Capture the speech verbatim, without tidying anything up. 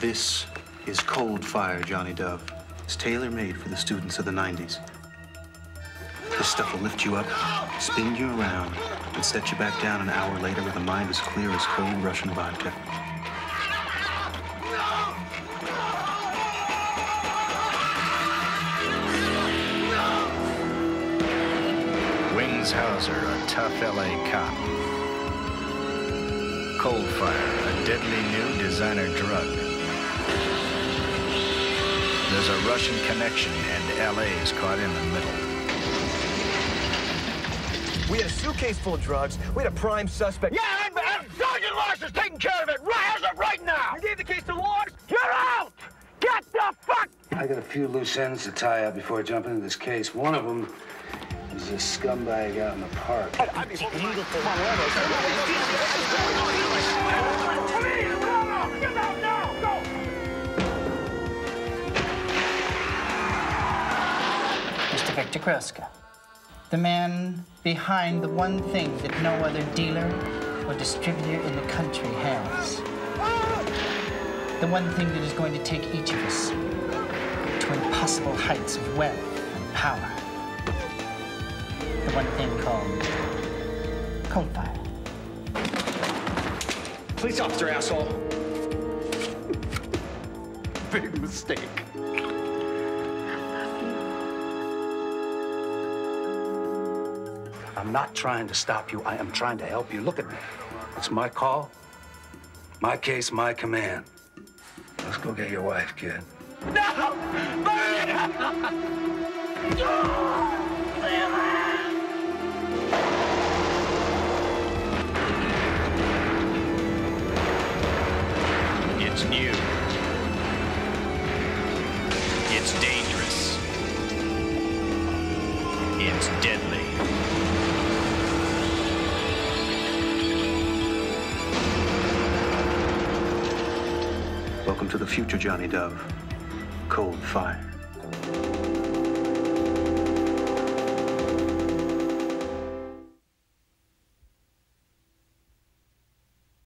This is Coldfire, Johnny Dove. It's tailor-made for the students of the nineties. This stuff will lift you up, spin you around, and set you back down an hour later with a mind as clear as cold Russian vodka. Wings Hauser, a tough L A cop. Coldfire, a deadly new designer drug. There's a Russian connection, and L A's caught in the middle. We had a suitcase full of drugs. We had a prime suspect. Yeah, and, and Sergeant Lars is taking care of it. Right, as of right now. You gave the case to Lars. You're out. Get the fuck. I got a few loose ends to tie up before I jump into this case. One of them is this scumbag out in the park. I, I mean, beautiful. Please, go on. Get out now. Go. Mister Victor Kraska. The man behind the one thing that no other dealer or distributor in the country has. The one thing that is going to take each of us to impossible heights of wealth and power. The one thing called Coldfire. Police officer, asshole. Big mistake. I'm not trying to stop you. I am trying to help you. Look at me. It's my call, my case, my command. Let's go get your wife, kid. No! It's new. It's dangerous. It's deadly. Welcome to the future, Johnny Dove. Coldfire.